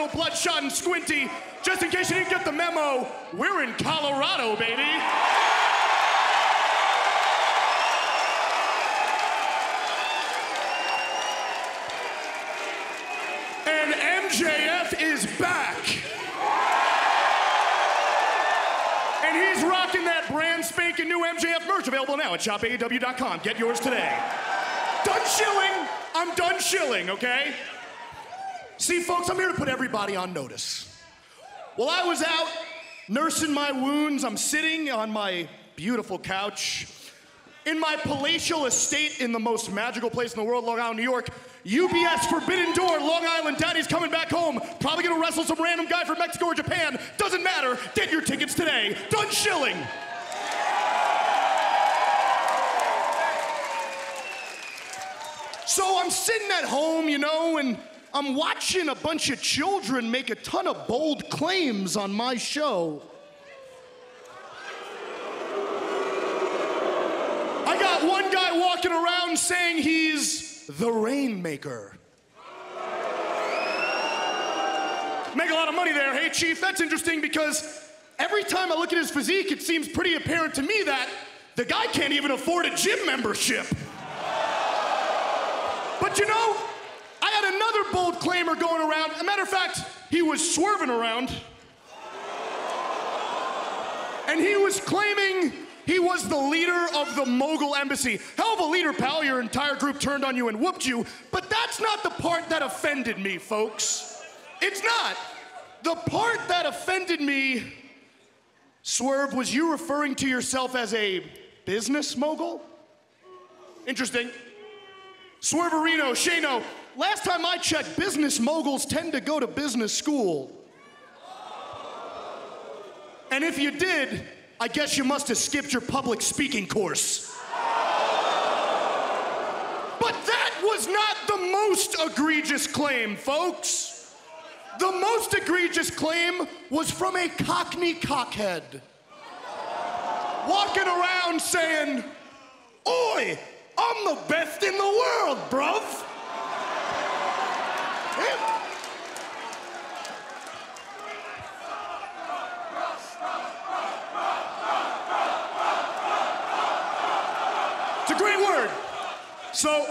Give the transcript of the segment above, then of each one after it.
little bloodshot and squinty. Just in case you didn't get the memo, we're in Colorado, baby. And MJF is back. And he's rocking that brand spanking new MJF merch, available now at shopaew.com. Get yours today. Done shilling. I'm done shilling, okay? See, folks, I'm here to put everybody on notice. While I was out nursing my wounds, I'm sitting on my beautiful couch in my palatial estate in the most magical place in the world, Long Island, New York. UBS Forbidden Door, Long Island Daddy's coming back home. Probably gonna wrestle some random guy from Mexico or Japan. Doesn't matter, get your tickets today. Done shilling. So I'm sitting at home, you know, and I'm watching a bunch of children make a ton of bold claims on my show. I got one guy walking around saying he's the Rainmaker. Make a lot of money there. Hey, Chief, that's interesting because every time I look at his physique, it seems pretty apparent to me that the guy can't even afford a gym membership. But you know, I had another bold claimer going around. As a matter of fact, he was swerving around. And he was claiming he was the leader of the Mogul Embassy. Hell of a leader, pal. Your entire group turned on you and whooped you. But that's not the part that offended me, folks. It's not. The part that offended me, Swerve, was you referring to yourself as a business mogul? Interesting. Swerverino, Shano, last time I checked, business moguls tend to go to business school. And if you did, I guess you must have skipped your public speaking course. But that was not the most egregious claim, folks. The most egregious claim was from a Cockney cockhead walking around saying, "Oi, I'm the best in the world, bruv." It's a great word. So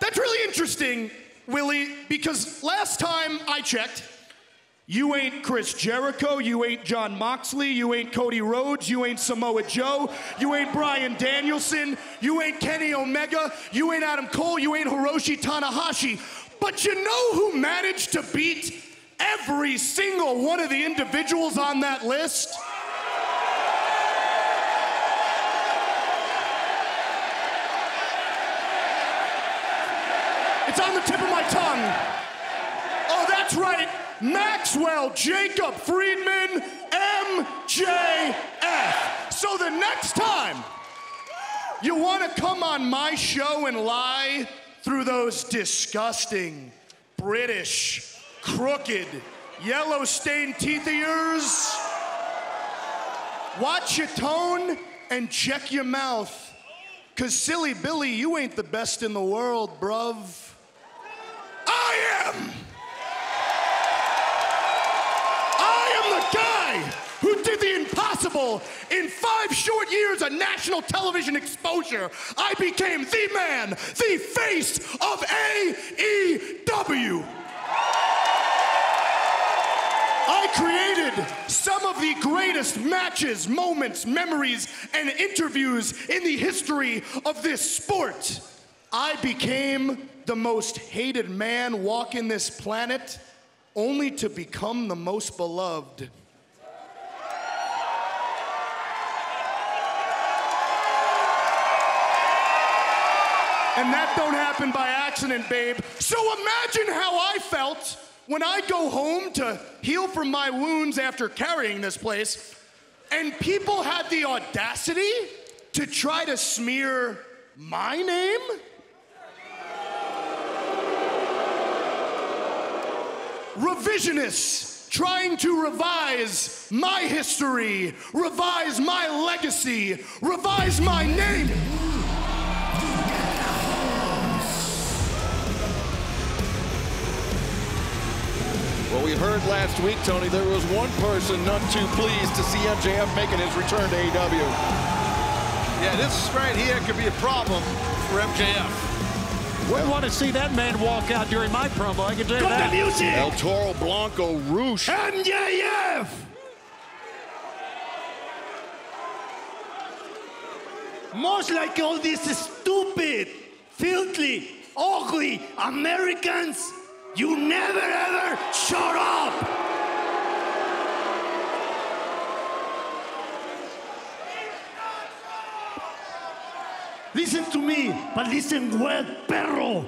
that's really interesting, Willie, because last time I checked, you ain't Chris Jericho, you ain't John Moxley, you ain't Cody Rhodes, you ain't Samoa Joe, you ain't Brian Danielson, you ain't Kenny Omega, you ain't Adam Cole, you ain't Hiroshi Tanahashi. But you know who managed to beat every single one of the individuals on that list? It's on the tip of my tongue. Oh, that's right. Maxwell Jacob Friedman, MJF. So the next time you want to come on my show and lie through those disgusting, British, crooked, yellow-stained teeth of yours, watch your tone and check your mouth, because Silly Billy, you ain't the best in the world, bruv. I am! Guy who did the impossible in 5 short years of national television exposure. I became the man, the face of AEW. I created some of the greatest matches, moments, memories, and interviews in the history of this sport. I became the most hated man walking this planet, only to become the most beloved. And that don't happen by accident, babe. So imagine how I felt when I go home to heal from my wounds after carrying this place, and people had the audacity to try to smear my name? Revisionists trying to revise my history, revise my legacy, revise my name. Well, we heard last week, Tony, there was one person none too pleased to see MJF making his return to AEW. Yeah, this right here could be a problem for MJF. We want to see that man walk out during my promo, I can tell you that. The music. El Toro Blanco Rouge. MJF! Most like all these stupid, filthy, ugly Americans, you never ever shut up! Listen to me, but listen well, perro.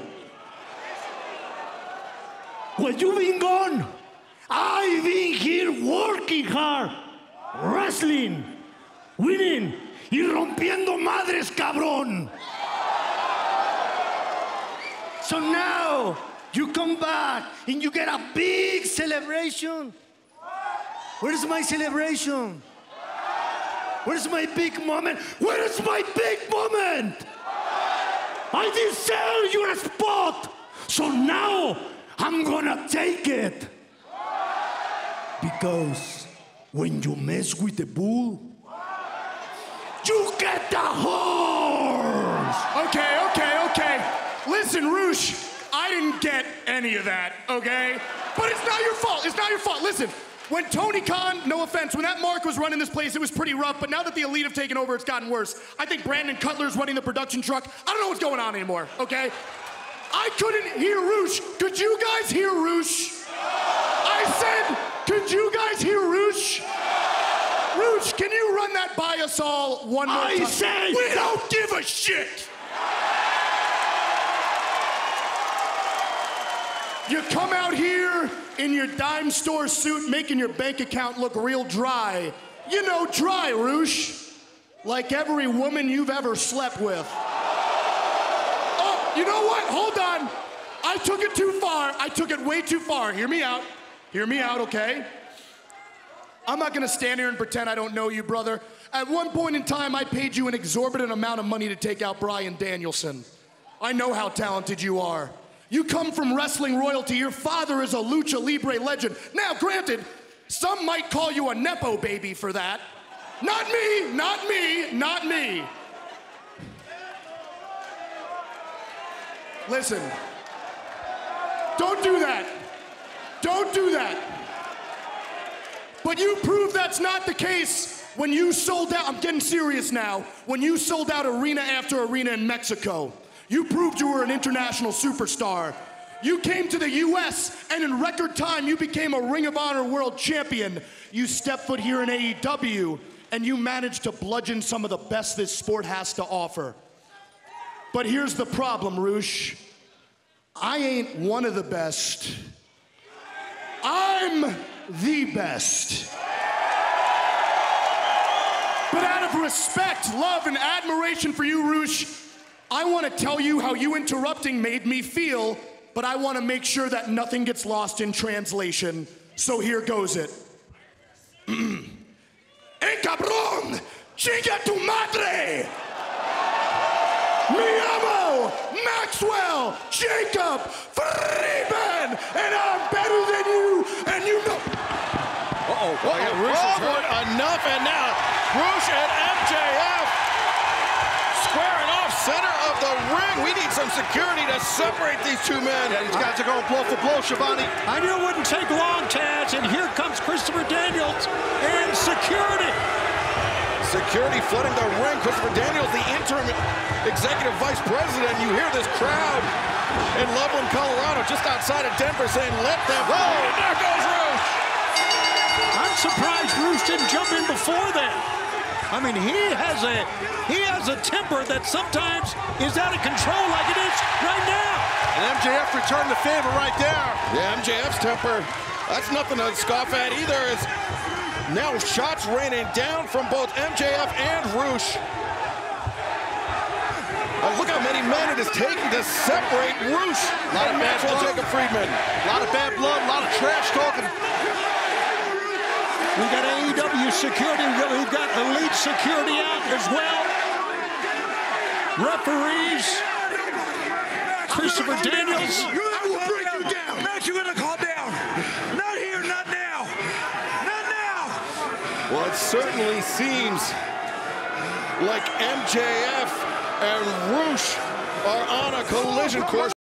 When you've been gone, I've been here working hard, wrestling, winning, y rompiendo madres, cabrón. So now, you come back and you get a big celebration. Where's my celebration? Where's my big moment? Where is my big moment? I didn't sell you a spot, so now I'm gonna take it. Because when you mess with the bull, you get the horse. Okay. Listen, Rouge, I didn't get any of that, okay? But it's not your fault, it's not your fault. Listen. When Tony Khan, no offense, when that mark was running this place, it was pretty rough, but now that the Elite have taken over, it's gotten worse. I think Brandon Cutler's running the production truck. I don't know what's going on anymore, okay? I couldn't hear Rouge. Could you guys hear Rouge? I said, could you guys hear Rouge? Rouge, can you run that by us all one more time? I say, we don't give a shit. You come out here in your dime store suit, making your bank account look real dry. You know, dry, Rouge. Like every woman you've ever slept with. Oh, you know what? Hold on. I took it too far. I took it way too far. Hear me out. Hear me out, okay? I'm not gonna stand here and pretend I don't know you, brother. At one point in time, I paid you an exorbitant amount of money to take out Brian Danielson. I know how talented you are. You come from wrestling royalty. Your father is a lucha libre legend. Now, granted, some might call you a nepo baby for that. Not me, not me, not me. Listen, don't do that. Don't do that. But you prove that's not the case when you sold out, I'm getting serious now, when you sold out arena after arena in Mexico. You proved you were an international superstar. You came to the US, and in record time, you became a Ring of Honor world champion. You stepped foot here in AEW, and you managed to bludgeon some of the best this sport has to offer. But here's the problem, Rouge. I ain't one of the best. I'm the best. But out of respect, love, and admiration for you, Rouge, I want to tell you how you interrupting made me feel, but I want to make sure that nothing gets lost in translation. So here goes it. Hey, cabrón, chinga tu madre. Me amo Maxwell Jacob Friedman, and I'm better than you, and you know. Uh-oh, well, yeah, Rouge enough, and now Rouge and MJF. Squaring off center of the ring. We need some security to separate these two men. And these guys are going blow for blow, Schiavone. I knew it wouldn't take long, Taz. And here comes Christopher Daniels and security. Security flooding the ring. Christopher Daniels, the interim executive vice president. You hear this crowd in Loveland, Colorado, just outside of Denver, saying, let them roll. And there goes Rouge. I'm surprised Rouge didn't jump in before that. I mean, he has a temper that sometimes is out of control like it is right now. And MJF returned the favor right there. Yeah, MJF's temper, that's nothing to scoff at either. It's now shots raining down from both MJF and Rouge. Oh, look how many men it is taking to separate Rouge. A lot of bad blood. Jacob Friedman. A lot of bad blood, a lot of trash talking. We've got AEW security, we've got Elite security out as well. Referees, Christopher Daniels. I will break you down. Max, you're gonna calm down. Not here. certainly seems like MJF and RUSH are on a collision course.